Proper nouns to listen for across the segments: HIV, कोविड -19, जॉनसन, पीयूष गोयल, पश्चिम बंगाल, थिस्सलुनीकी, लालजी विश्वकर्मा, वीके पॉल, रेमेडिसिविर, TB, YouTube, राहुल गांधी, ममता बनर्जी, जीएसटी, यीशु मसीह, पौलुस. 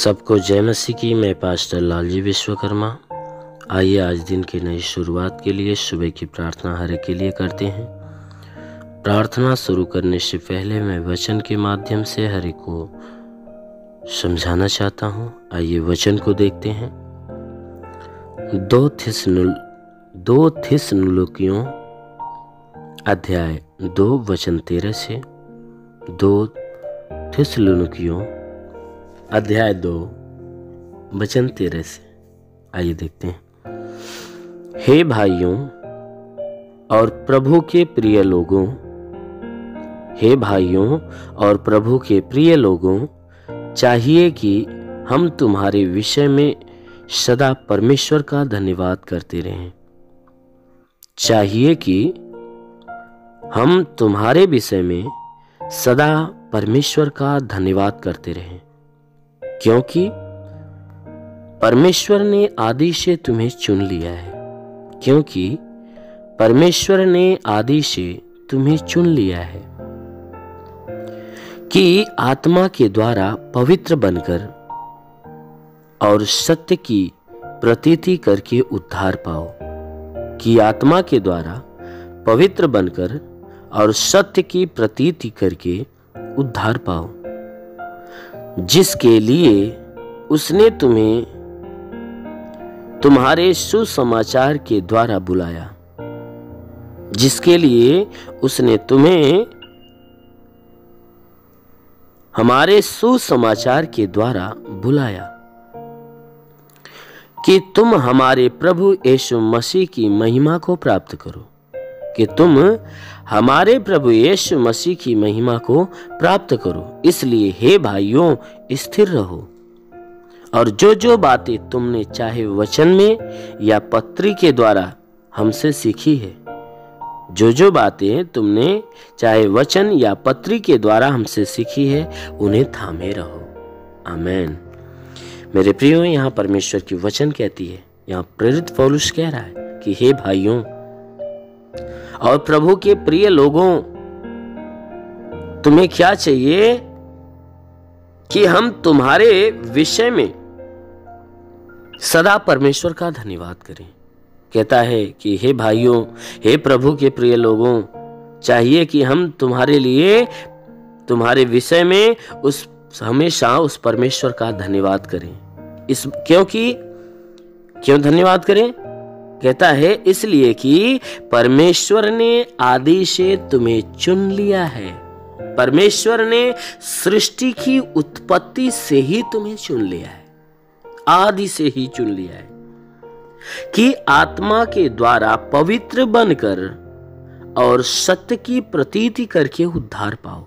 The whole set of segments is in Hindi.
सबको जय मसीह की। मैं पास्टर लालजी विश्वकर्मा। आइए आज दिन की नई शुरुआत के लिए सुबह की प्रार्थना हर एक के लिए करते हैं। प्रार्थना शुरू करने से पहले मैं वचन के माध्यम से हर एक को समझाना चाहता हूं। आइए वचन को देखते हैं। दो थिस्सलुनीकियों अध्याय 2 वचन 13 से। 2 थिस्सलुनीकियों अध्याय 2 वचन 13 से। आइए देखते हैं। हे भाइयों और प्रभु के प्रिय लोगों, चाहिए कि हम तुम्हारे विषय में सदा परमेश्वर का धन्यवाद करते रहें। क्योंकि परमेश्वर ने आदि से तुम्हें चुन लिया है। कि आत्मा के द्वारा पवित्र बनकर और सत्य की प्रतीति करके उद्धार पाओ। जिसके लिए उसने तुम्हें तुम्हारे सुसमाचार के द्वारा बुलाया। कि तुम हमारे प्रभु यीशु मसीह की महिमा को प्राप्त करो। इसलिए हे भाइयों, स्थिर रहो और जो बातें तुमने चाहे वचन में या पत्री के द्वारा हमसे सीखी है उन्हें थामे रहो। आमेन। मेरे प्रियो, यहाँ परमेश्वर की वचन कहती है, यहाँ प्रेरित पौलुस कह रहा है कि हे भाइयों और प्रभु के प्रिय लोगों, तुम्हें क्या चाहिए कि हम तुम्हारे विषय में सदा परमेश्वर का धन्यवाद करें। कहता है कि हे भाइयों, हे प्रभु के प्रिय लोगों, चाहिए कि हम तुम्हारे लिए तुम्हारे विषय में हमेशा उस परमेश्वर का धन्यवाद करें। क्यों धन्यवाद करें? कहता है इसलिए कि परमेश्वर ने आदि से तुम्हें चुन लिया है। परमेश्वर ने सृष्टि की उत्पत्ति से ही तुम्हें चुन लिया है, आदि से ही चुन लिया है कि आत्मा के द्वारा पवित्र बनकर और सत्य की प्रतीति करके उद्धार पाओ।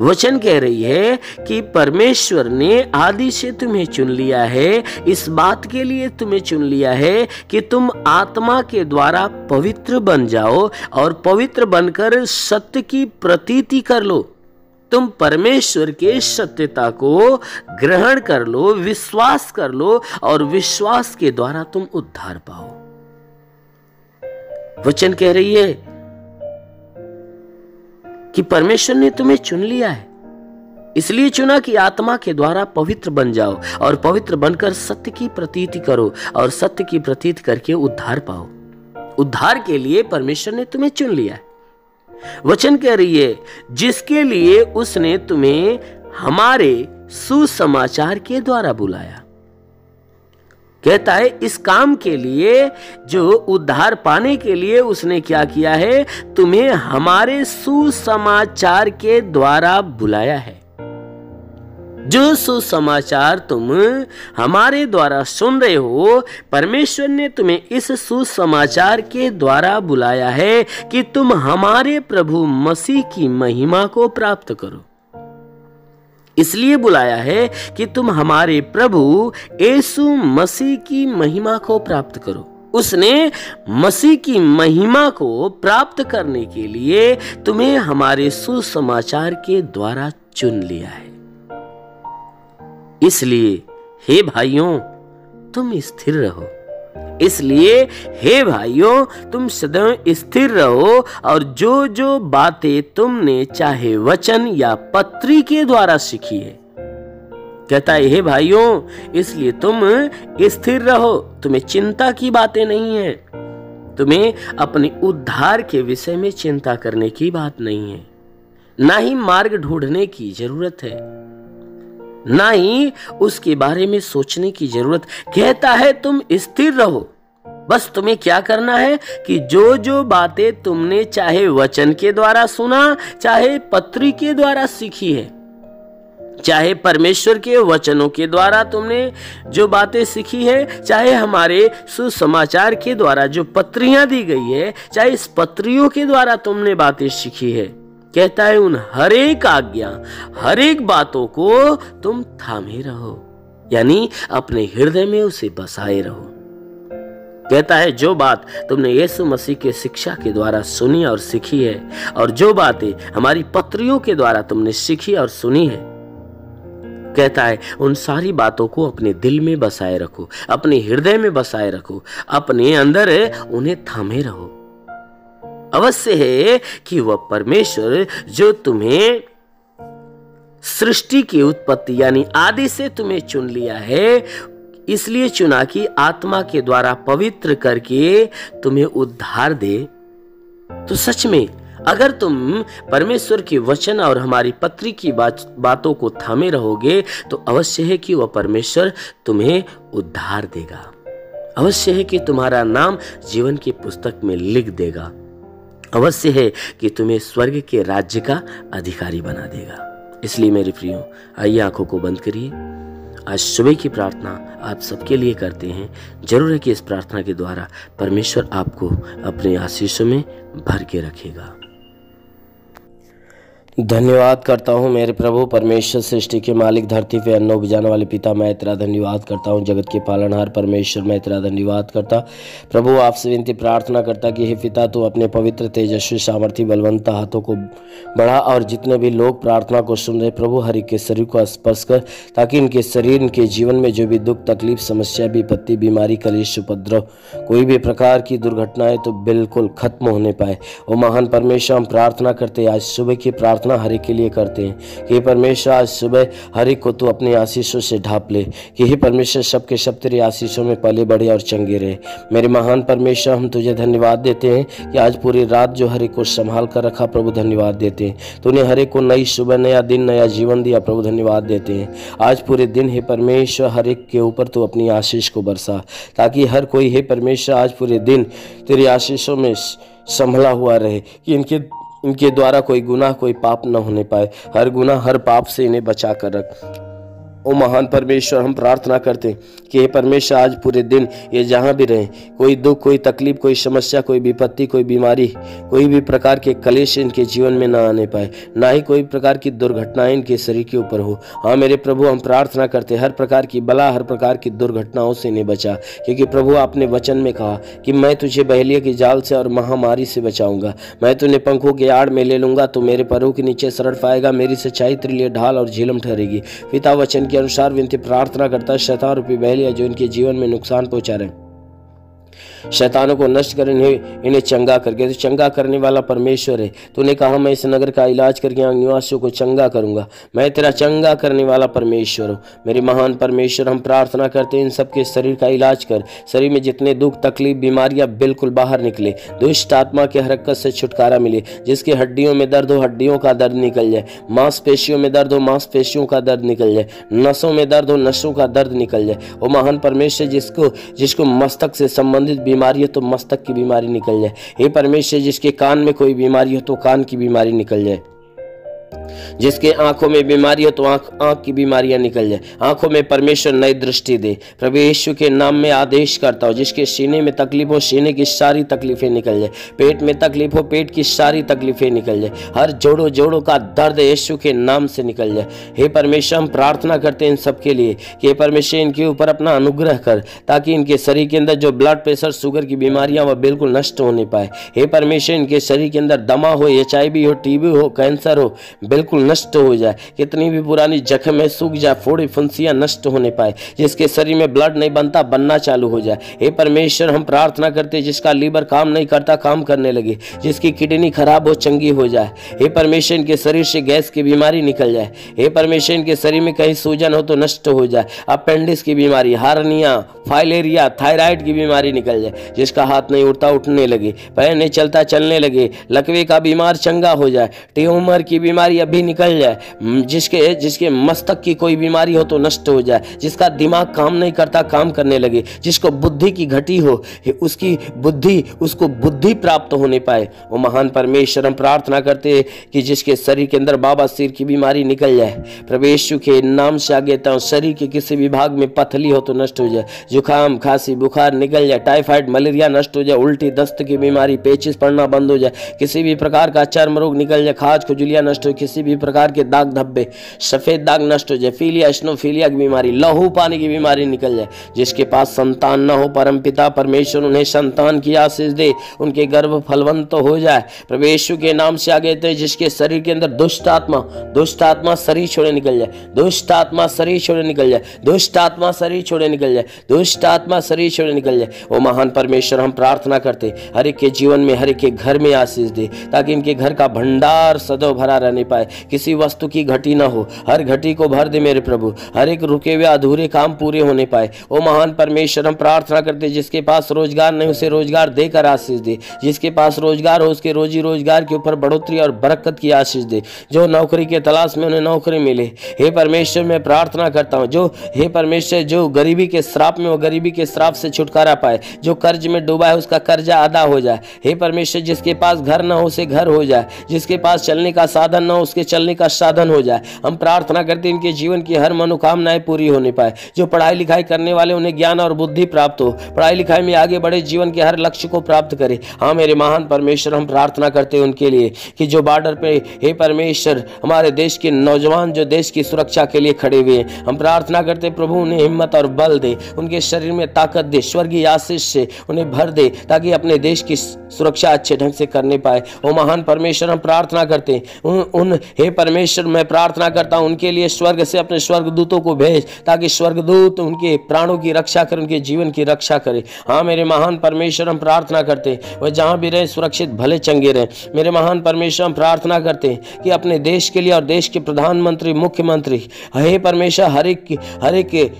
वचन कह रही है कि परमेश्वर ने आदि से तुम्हें चुन लिया है। इस बात के लिए तुम्हें चुन लिया है कि तुम आत्मा के द्वारा पवित्र बन जाओ और पवित्र बनकर सत्य की प्रतीति कर लो। तुम परमेश्वर के सत्यता को ग्रहण कर लो, विश्वास कर लो और विश्वास के द्वारा तुम उद्धार पाओ। वचन कह रही है कि परमेश्वर ने तुम्हें चुन लिया है, इसलिए चुना कि आत्मा के द्वारा पवित्र बन जाओ और पवित्र बनकर सत्य की प्रतीति करो और सत्य की प्रतीति करके उद्धार पाओ। उद्धार के लिए परमेश्वर ने तुम्हें चुन लिया है। वचन कह रही है जिसके लिए उसने तुम्हें हमारे सुसमाचार के द्वारा बुलाया। कहता है इस काम के लिए, जो उद्धार पाने के लिए उसने क्या किया है, तुम्हें हमारे सुसमाचार के द्वारा बुलाया है। जो सुसमाचार तुम हमारे द्वारा सुन रहे हो, परमेश्वर ने तुम्हें इस सुसमाचार के द्वारा बुलाया है कि तुम हमारे प्रभु मसीह की महिमा को प्राप्त करो। इसलिए बुलाया है कि तुम हमारे प्रभु यीशु मसीह की महिमा को प्राप्त करो। उसने मसीह की महिमा को प्राप्त करने के लिए तुम्हें हमारे सुसमाचार के द्वारा चुन लिया है। इसलिए हे भाइयों तुम स्थिर रहो। और जो बातें तुमने चाहे वचन या पत्री के द्वारा सीखी है कहता है, हे भाइयों, इसलिए तुम स्थिर रहो, तुम्हें चिंता की बातें नहीं है, तुम्हें अपने उद्धार के विषय में चिंता करने की बात नहीं है, ना ही मार्ग ढूंढने की जरूरत है, ना ही उसके बारे में सोचने की जरूरत। कहता है तुम स्थिर रहो, बस तुम्हें क्या करना है कि जो जो बातें तुमने चाहे वचन के द्वारा सुना, चाहे पत्री के द्वारा सीखी है, चाहे परमेश्वर के वचनों के द्वारा तुमने जो बातें सीखी है, चाहे हमारे सुसमाचार के द्वारा जो पत्रियां दी गई है, चाहे इस पत्रियों के द्वारा तुमने बातें सीखी है, कहता है उन हर एक आज्ञा, हर एक बातों को तुम थामे रहो, यानी अपने हृदय में उसे बसाए रहो। कहता है जो बात तुमने यीशु मसीह के शिक्षा के द्वारा सुनी और सीखी है, और जो बातें हमारी पत्रियों के द्वारा तुमने सीखी और सुनी है, कहता है उन सारी बातों को अपने दिल में बसाए रखो, अपने हृदय में बसाए रखो, अपने अंदर उन्हें थामे रहो। अवश्य है कि वह परमेश्वर जो तुम्हें सृष्टि की उत्पत्ति यानी आदि से तुम्हें चुन लिया है, इसलिए चुना कि आत्मा के द्वारा पवित्र करके तुम्हें उद्धार दे। तो सच में अगर तुम परमेश्वर के वचन और हमारी पत्री की बातों को थामे रहोगे तो अवश्य है कि वह परमेश्वर तुम्हें उद्धार देगा, अवश्य है कि तुम्हारा नाम जीवन की पुस्तक में लिख देगा, अवश्य है कि तुम्हें स्वर्ग के राज्य का अधिकारी बना देगा। इसलिए मेरे प्रियो, आइए आंखों को बंद करिए, आज सुबह की प्रार्थना आप सबके लिए करते हैं। जरूर है कि इस प्रार्थना के द्वारा परमेश्वर आपको अपने आशीषों में भर के रखेगा। धन्यवाद करता हूँ मेरे प्रभु परमेश्वर, सृष्टि के मालिक, धरती पे अन्न उपजाने वाले पिता, मैं तेरा धन्यवाद करता हूँ। जगत के पालनहार परमेश्वर, मैं तेरा धन्यवाद करता प्रभु, आपसे विनती प्रार्थना करता कि हे पिता, तू अपने पवित्र तेजस्वी सामर्थ्य बलवंत हाथों को बढ़ा और जितने भी लोग प्रार्थना को सुन रहे प्रभु, हर एक के शरीर को स्पर्श कर, ताकि इनके शरीर, इनके जीवन में जो भी दुख, तकलीफ, समस्या, विपत्ति, बीमारी, कलेश, उपद्रव, कोई भी प्रकार की दुर्घटनाएँ तो बिल्कुल खत्म होने पाए। ओ महान परमेश्वर, हम प्रार्थना करते आज सुबह की प्रार्थना हर एक के लिए करते हैं कि हे परमेश्वर, आज सुबह हर एक को तू अपने आशीषों से ढाप ले, कि हे परमेश्वर सबके सब तेरे आशीषों में पले बढ़े और चंगे रहे। मेरे महान परमेश्वर, हम तुझे धन्यवाद देते हैं कि आज पूरी रात जो हर एक को संभाल कर रखा प्रभु, धन्यवाद देते हैं। तूने हर एक को नई सुबह, नया दिन, नया जीवन दिया प्रभु, धन्यवाद देते हैं। आज पूरे दिन हे परमेश्वर हर एक के ऊपर तू अपनी आशीष को बरसा, ताकि हर कोई हे परमेश्वर आज पूरे दिन तेरे आशीषों में संभला हुआ रहे, कि इनके द्वारा कोई गुनाह, कोई पाप न होने पाए, हर गुनाह, हर पाप से इन्हें बचा कर रख। ओ महान परमेश्वर, हम प्रार्थना करते हैं कि हे परमेश्वर आज पूरे दिन ये जहाँ भी रहें, कोई दुख, कोई तकलीफ, कोई समस्या, कोई विपत्ति, कोई बीमारी, कोई भी प्रकार के कलेश इनके जीवन में ना आने पाए, ना ही कोई प्रकार की दुर्घटनाएं इनके शरीर के ऊपर हो। हाँ मेरे प्रभु, हम प्रार्थना करते हैं हर प्रकार की बला, हर प्रकार की दुर्घटनाओं से इन्हें बचा, क्योंकि प्रभु आपने वचन में कहा कि मैं तुझे बहेलिया की जाल से और महामारी से बचाऊंगा, मैं तुझे पंखों के आड़ में ले लूँगा, तो मेरे पैरों के नीचे शरण पाएगा, मेरी सच्चाई तेरे लिए ढाल और झिलम ठहरेगी। पिता, वचन अनुसार विनती प्रार्थना करता है, शैतान रूपी बहेलिया जो इनके जीवन में नुकसान पहुंचा रहे, शैतानों को नष्ट कर इन्हें चंगा करके, तो चंगा करने वाला परमेश्वर है। तूने कहा मैं इस नगर का इलाज करके यहाँ निवासियों को चंगा करूंगा, मैं तेरा चंगा करने वाला परमेश्वर हूँ। मेरे महान परमेश्वर, हम प्रार्थना करते हैं इन सबके शरीर का इलाज कर, शरीर में जितने दुख, तकलीफ, बीमारियाँ बिल्कुल बाहर निकले, दुष्ट आत्मा के हरकत से छुटकारा मिले, जिसके हड्डियों में दर्द हो, हड्डियों का दर्द निकल जाए, मांसपेशियों में दर्द हो, मांसपेशियों का दर्द निकल जाए, नसों में दर्द हो, नसों का दर्द निकल जाए। ओ महान परमेश्वर, जिसको मस्तक से संबंधित बीमारी हो तो मस्तक की बीमारी निकल जाए। हे परमेश्वर, जिसके कान में कोई बीमारी हो तो कान की बीमारी निकल जाए, जिसके आंखों में बीमारी हो तो आंख की बीमारियां निकल जाए, आंखों में परमेश्वर नई दृष्टि दे। प्रभु यीशु के नाम में आदेश करता हो, जिसके सीने में तकलीफ हो, सीने की सारी तकलीफें निकल जाए, पेट में तकलीफ हो, पेट की सारी तकलीफें निकल जाए, हर जोड़ों का दर्द यीशु के नाम से निकल जाए। हे परमेश्वर, हम प्रार्थना करते हैं इन सबके लिए कि हे परमेश्वर इनके ऊपर अपना अनुग्रह कर, ताकि इनके शरीर के अंदर जो ब्लड प्रेशर, शुगर की बीमारियाँ वह बिल्कुल नष्ट होने पाए। हे परमेश्वर, इनके शरीर के अंदर दमा हो, HIV हो, TB हो, कैंसर हो, बिल्कुल बिल्कुल नष्ट हो जाए, कितनी भी पुरानी जख्म है सूख जाए, फोड़ी फुंसियाँ नष्ट होने पाए, जिसके शरीर में ब्लड नहीं बनता बनना चालू हो जाए। हे परमेश्वर हम प्रार्थना करते, जिसका लीवर काम नहीं करता काम करने लगे, जिसकी किडनी खराब हो चंगी हो जाए। हे परमेश्वर इनके शरीर से गैस की बीमारी निकल जाए। हे परमेश्वर इनके शरीर में कहीं सूजन हो तो नष्ट हो जाए। अपेंडिक्स की बीमारी, हार्निया, फाइलेरिया, थायराइड की बीमारी निकल जाए। जिसका हाथ नहीं उठता उठने लगे, पैर नहीं चलता चलने लगे, लकवे का बीमार चंगा हो जाए, ट्यूमर की बीमारी अभी निकल जाए। जिसके मस्तक की कोई बीमारी हो तो नष्ट हो जाए। जिसका दिमाग काम नहीं करता काम करने लगे, जिसको बुद्धि की घटी हो उसकी बुद्धि, उसको बुद्धि प्राप्त होने पाए। वो महान परमेश्वर हम प्रार्थना करते कि जिसके शरीर के अंदर बवासीर की बीमारी निकल जाए। प्रभु यीशु के नाम से आगे तो शरीर के किसी विभाग में पथली हो तो नष्ट हो जाए। जुकाम, खांसी, बुखार निकल जाए। टाइफाइड, मलेरिया नष्ट हो जाए। उल्टी, दस्त की बीमारी, पेचिश पड़ना बंद हो जाए। किसी भी प्रकार का चर्म रोग निकल जाए। खाज, खुजलियाँ नष्ट हो। किसी भी प्रकार के दाग धब्बे, सफेद दाग नष्ट हो जाए। फीलिया, स्नोफीलिया की बीमारी, लहू पानी की बीमारी निकल जाए। जिसके पास संतान न हो, परम पिता परमेश्वर उन्हें संतान की आशीष दे, उनके गर्भ फलवंत हो जाए। प्रभु यीशु के नाम से आगे तो जिसके शरीर के अंदर दुष्ट आत्मा शरीर छोड़े निकल जाए। दुष्ट आत्मा शरीर छोड़े निकल जाए। दुष्ट आत्मा शरीर छोड़े निकल जाए। दुष्ट आत्मा शरीर छोड़े निकल जाए। ओ महान परमेश्वर हम प्रार्थना करते हर एक के जीवन में, हर एक के घर में आशीष दे, ताकि इनके घर का भंडार सदैव भरा रहने पाए। किसी वस्तु की घटी ना हो, हर घटी को भर दे मेरे प्रभु। हर एक रुके हुए अधूरे काम पूरे होने पाए। ओ महान परमेश्वर हम प्रार्थना करते जिसके पास रोजगार नहीं उसे रोजगार देकर आशीष दे। जिसके पास रोजगार हो उसके रोजी रोजगार के ऊपर बढ़ोतरी और बरकत की आशीष दे। जो नौकरी के तलाश में उन्हें नौकरी मिले। हे परमेश्वर मैं प्रार्थना करता हूँ जो गरीबी के श्राप में वो गरीबी के श्राप से छुटकारा पाए। जो कर्ज में डूबा है उसका कर्जा अदा हो जाए। हे परमेश्वर जिसके पास घर ना हो उसे घर हो जाए। जिसके पास चलने का साधन ना हो उसके चलने का साधन हो जाए। हम प्रार्थना करते इनके जीवन की हर मनोकामनाएं पूरी होने पाए। जो पढ़ाई लिखाई करने वाले उन्हें ज्ञान और बुद्धि प्राप्त हो, पढ़ाई लिखाई में आगे बढ़े, जीवन के हर लक्ष्य को प्राप्त करे। हाँ मेरे महान परमेश्वर हम प्रार्थना करते हैं उनके लिए कि जो बॉर्डर पे, हे परमेश्वर हमारे देश के नौजवान जो देश की सुरक्षा के लिए खड़े हुए हैं, हम प्रार्थना करते प्रभु उन्हें हिम्मत और बल दे, उनके शरीर में ताकत दे, स्वर्गीय आशीष से उन्हें भर दे, ताकि अपने देश की सुरक्षा अच्छे ढंग से करने पाए। ओ महान परमेश्वर हम प्रार्थना करते हैं हे परमेश्वर मैं प्रार्थना करता हूँ उनके लिए स्वर्ग से अपने स्वर्गदूतों को भेज, ताकि स्वर्गदूत उनके प्राणों की रक्षा करें, उनके जीवन की रक्षा करें। हाँ मेरे महान परमेश्वर हम प्रार्थना करते हैं वह जहाँ भी रहे सुरक्षित भले चंगे रहें। मेरे महान परमेश्वर हम प्रार्थना करते हैं कि अपने देश के लिए और देश के प्रधानमंत्री, मुख्यमंत्री, हे परमेश्वर हर एक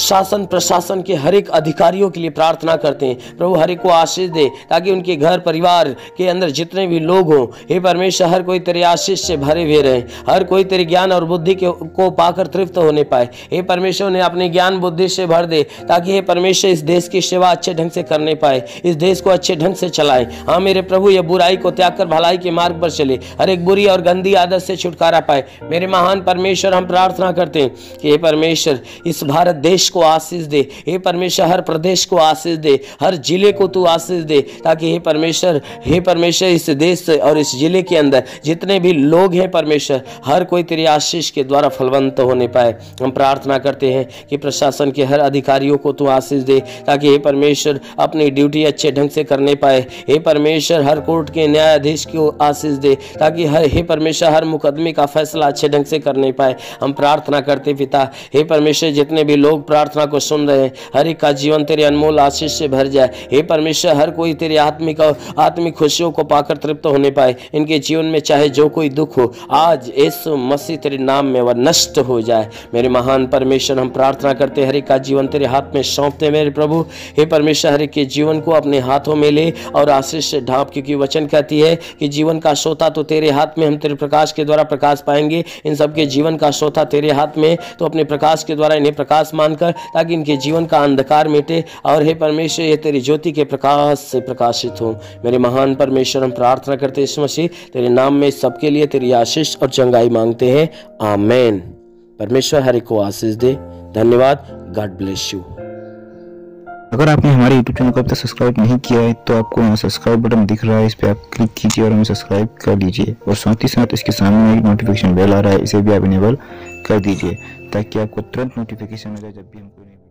शासन प्रशासन के हर एक अधिकारियों के लिए प्रार्थना करते हैं प्रभु हर एक को आशीष दे, ताकि उनके घर परिवार के अंदर जितने भी लोग हों, हे परमेश्वर हर कोई तेरे आशीष से भरे हुए रहें। हर कोई तेरे ज्ञान और बुद्धि को पाकर तृप्त होने पाए। हे परमेश्वर ने अपने ज्ञान बुद्धि से भर दे, ताकि हे परमेश्वर इस देश की सेवा अच्छे ढंग से करने पाए, इस देश को अच्छे ढंग से चलाएं। हाँ मेरे प्रभु यह बुराई को त्याग कर भलाई के मार्ग पर चले, हर एक बुरी और गंदी आदत से छुटकारा पाए। मेरे महान परमेश्वर हम प्रार्थना करते हैं कि हे परमेश्वर इस भारत देश को आशीष दे। हे परमेश्वर हर प्रदेश को आशीष दे, हर जिले को तू आशीष दे, ताकि हे परमेश्वर इस देश और इस जिले के अंदर जितने भी लोग हैं परमेश्वर हर कोई तेरी आशीष के द्वारा फलवंत होने पाए। हम प्रार्थना करते हैं कि प्रशासन के हर अधिकारियों को तू आशीष दे, ताकि हे परमेश्वर अपनी ड्यूटी अच्छे ढंग से करने पाए। हे परमेश्वर हर कोर्ट के न्यायाधीश को आशीष दे, ताकि हे परमेश्वर हर मुकदमे का फैसला अच्छे ढंग से करने पाए। हम प्रार्थना करते पिता, हे परमेश्वर जितने भी लोग प्रार्थना को सुन रहे हैं हर एक का जीवन तेरे अनमोल आशीष से भर जाए। हे परमेश्वर हर कोई तेरे आत्मिक खुशियों को पाकर तृप्त होने पाए। इनके जीवन में चाहे जो कोई दुख हो, आज यीशु मसीह तेरे नाम में वह नष्ट हो जाए। मेरे महान परमेश्वर हम प्रार्थना करते हर एक का जीवन तेरे हाथ में सौंपते मेरे प्रभु। हे परमेश्वर हर एक के जीवन को अपने हाथों में ले और आशीष से ढांप, क्योंकि वचन कहती है कि जीवन का सोता तो तेरे हाथ में, हम तेरे प्रकाश के द्वारा प्रकाश पाएंगे। इन सबके जीवन का सोता तेरे हाथ में, तो अपने प्रकाश के द्वारा इन्हें प्रकाश मान, ताकि इनके जीवन का अंधकार मिटे और हे परमेश्वर ये तेरी ज्योति के प्रकाश से प्रकाशित हो। मेरे महान परमेश्वर हम प्रार्थना करते हैं यीशु मसीह तेरे नाम में सबके लिए तेरी आशीष और चंगाई मांगते हैं, आमेन। परमेश्वर हर एक को आशीष दे। धन्यवाद। God bless you. अगर आपने हमारे YouTube चैनल को अब तक सब्सक्राइब नहीं किया है तो आपको यहाँ सब्सक्राइब बटन दिख रहा है, इस पर आप क्लिक कीजिए और हमें सब्सक्राइब कर लीजिए, और साथ ही साथ इसके सामने एक नोटिफिकेशन बेल आ रहा है, इसे भी आप इनेबल कर दीजिए, ताकि आपको तुरंत नोटिफिकेशन मिले जब भी हम कोई